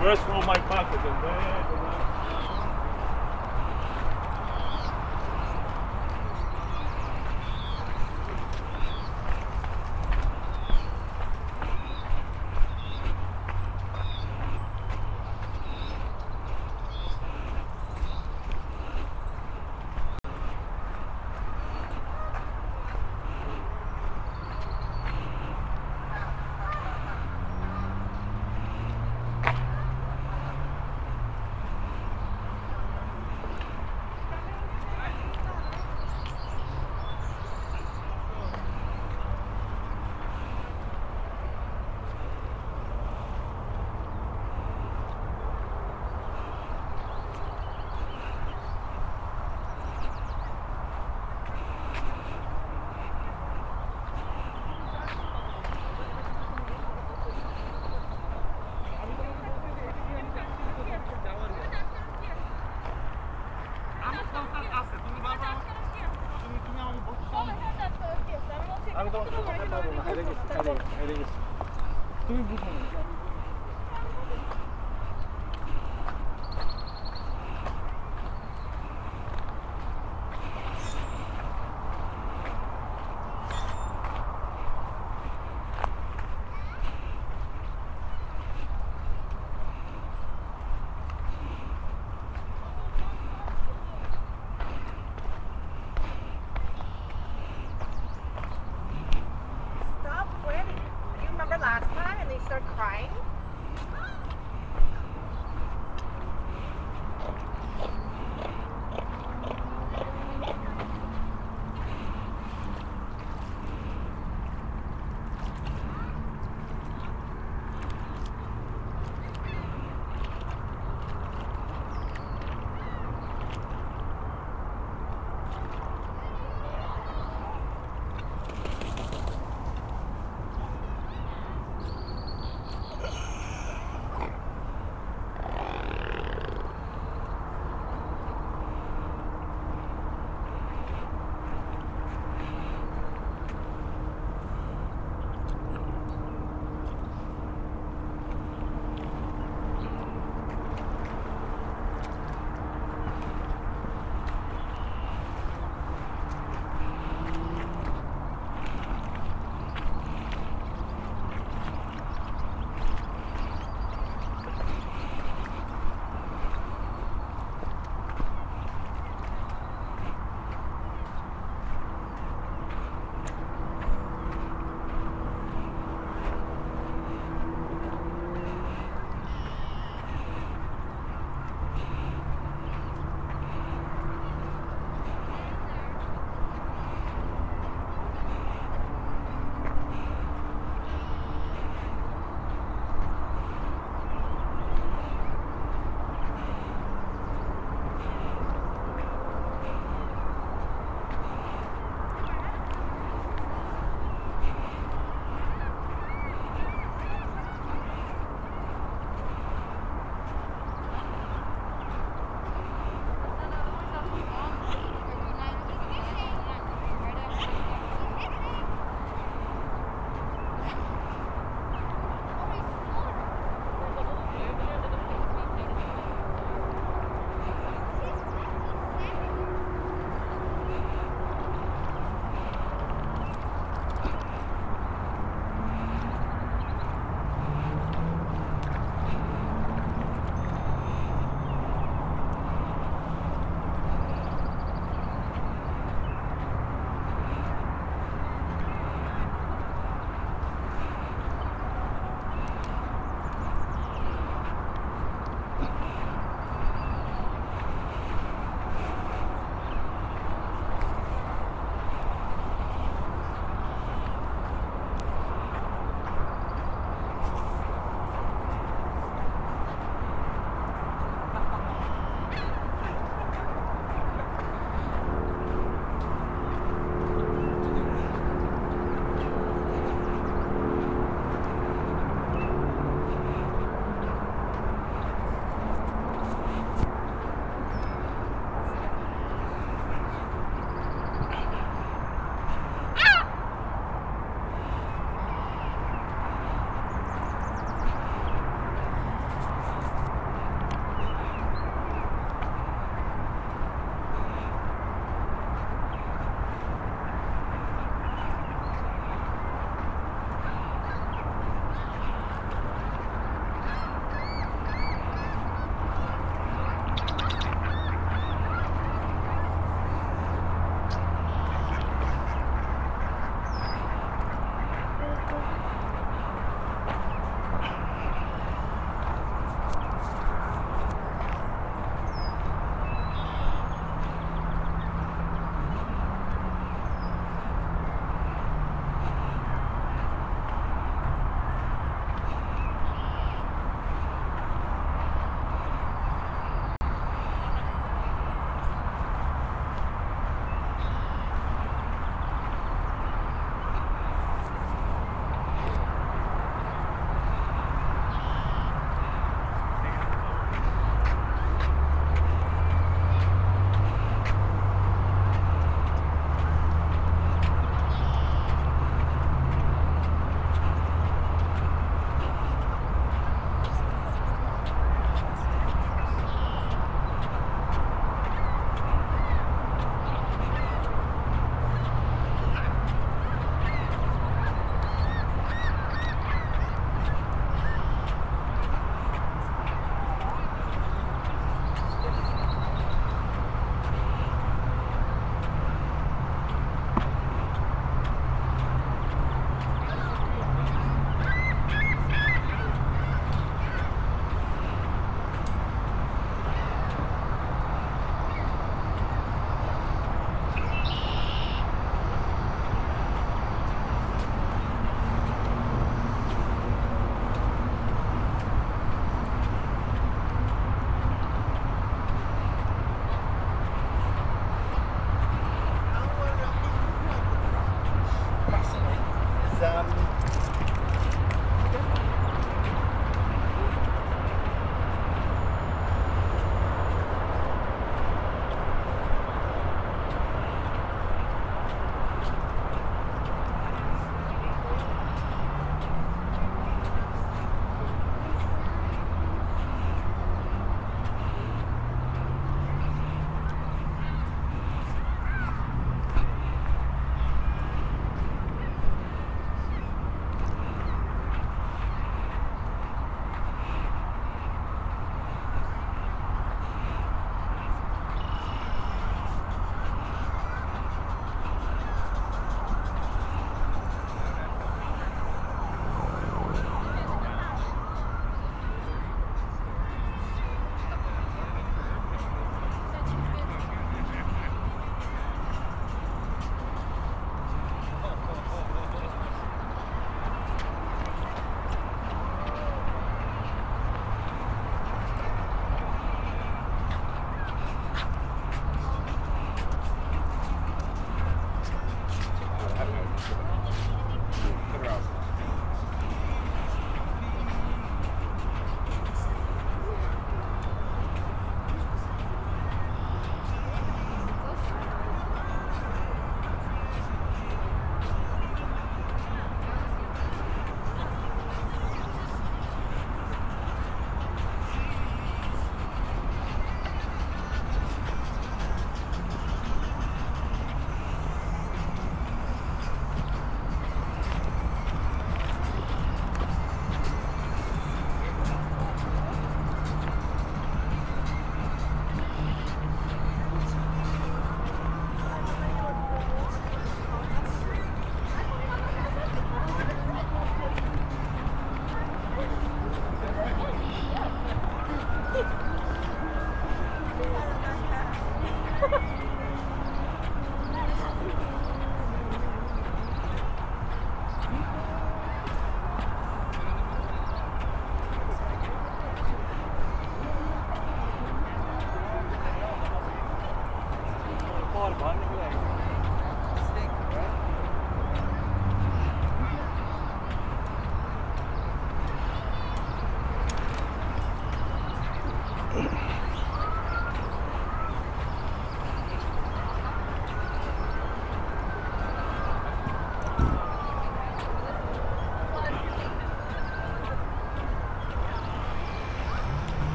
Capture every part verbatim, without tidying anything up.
First roll my pocket and then Start crying.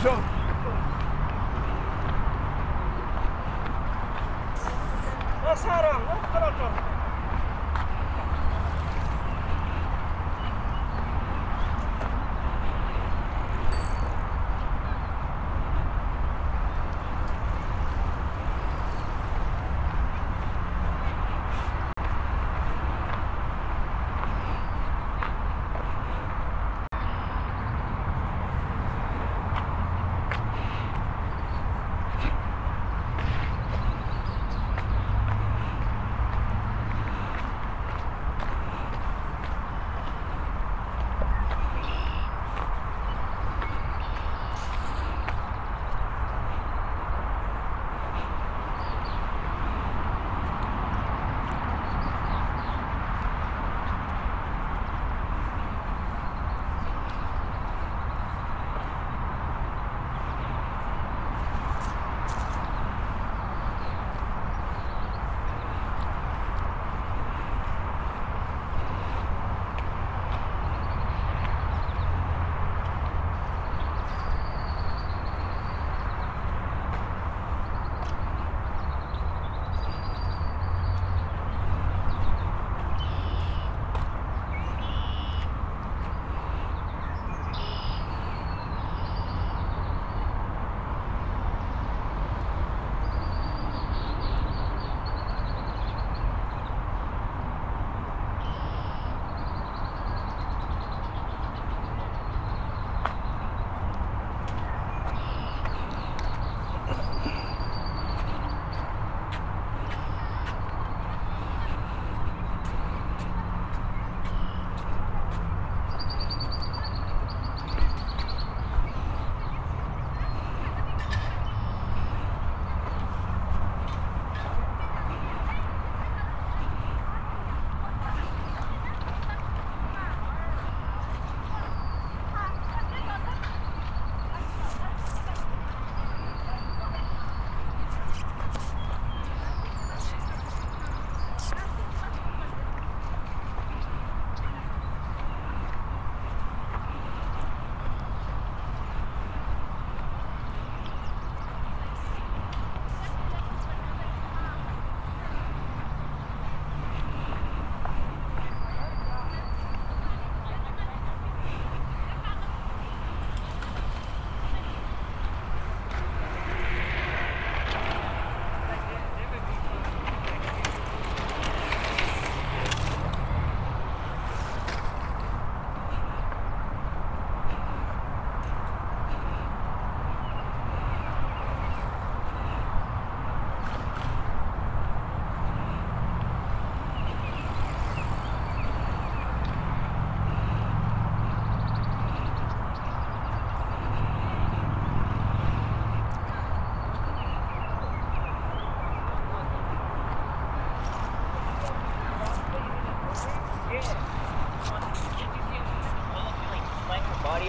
Jump.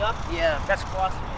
up? Yeah. That's crossing.